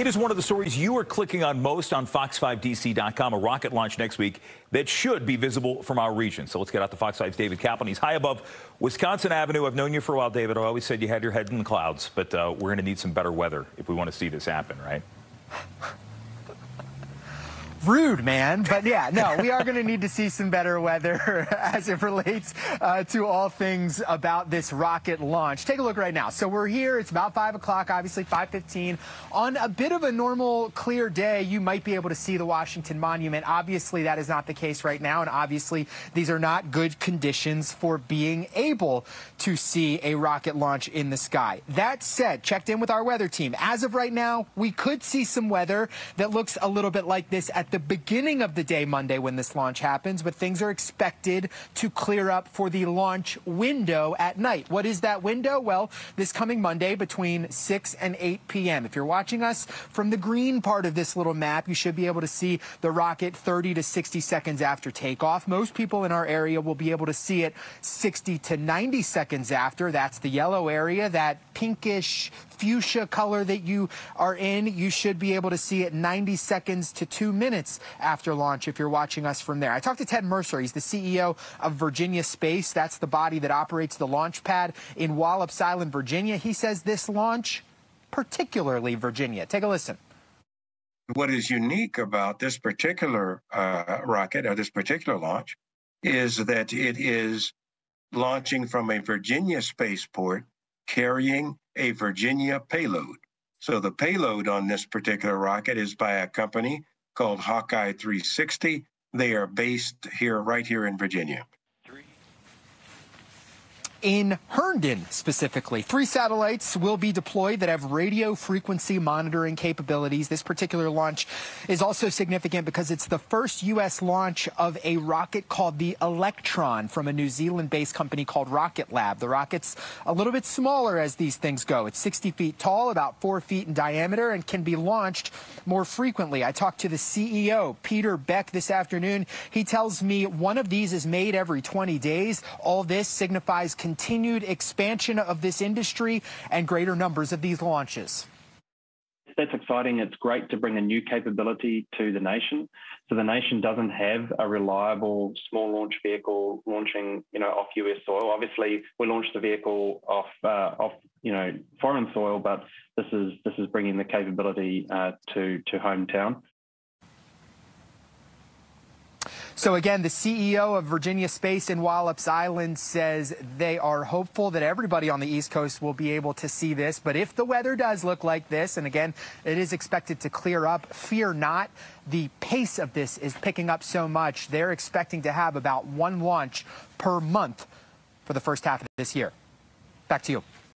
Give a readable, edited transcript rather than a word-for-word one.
It is one of the stories you are clicking on most on fox5dc.com, a rocket launch next week that should be visible from our region. So let's get out to Fox 5's David Kaplan. He's high above Wisconsin Avenue. I've known you for a while, David. I always said you had your head in the clouds, but we're going to need some better weather if we want to see this happen, right? Rude, man. But yeah, no, we are going to need to see some better weather as it relates to all things about this rocket launch. Take a look right now. So we're here. It's about 5 o'clock, obviously 5:15. On a bit of a normal, clear day, you might be able to see the Washington Monument. Obviously, that is not the case right now. And obviously, these are not good conditions for being able to see a rocket launch in the sky. That said, checked in with our weather team. As of right now, we could see some weather that looks a little bit like this at the beginning of the day Monday when this launch happens, but things are expected to clear up for the launch window at night. What is that window? Well, this coming Monday between 6 and 8 p.m. If you're watching us from the green part of this little map, you should be able to see the rocket 30 to 60 seconds after takeoff. Most people in our area will be able to see it 60 to 90 seconds after. That's the yellow area, that pinkish fuchsia color that you are in. You should be able to see it 90 seconds to 2 minutes after launch if you're watching us from there. I talked to Ted Mercer. He's the CEO of Virginia Space. That's the body that operates the launch pad in Wallops Island, Virginia. He says this launch, particularly Virginia. Take a listen. What is unique about this particular rocket or this particular launch is that it is launching from a Virginia spaceport carrying a Virginia payload. So the payload on this particular rocket is by a company called Hawkeye 360. They are based here, right here in Virginia. In Herndon, specifically. 3 satellites will be deployed that have radio frequency monitoring capabilities. This particular launch is also significant because it's the first U.S. launch of a rocket called the Electron from a New Zealand-based company called Rocket Lab. The rocket's a little bit smaller as these things go. It's 60 feet tall, about 4 feet in diameter, and can be launched more frequently. I talked to the CEO, Peter Beck, this afternoon. He tells me one of these is made every 20 days. All this signifies continued expansion of this industry and greater numbers of these launches. That's exciting. It's great to bring a new capability to the nation. So the nation doesn't have a reliable small launch vehicle launching, off US soil. Obviously, we launched the vehicle off foreign soil, but this is bringing the capability to hometown. So again, the CEO of Virginia Space in Wallops Island says they are hopeful that everybody on the East Coast will be able to see this. But if the weather does look like this, and again, it is expected to clear up, fear not. The pace of this is picking up so much. They're expecting to have about 1 launch per month for the first half of this year. Back to you.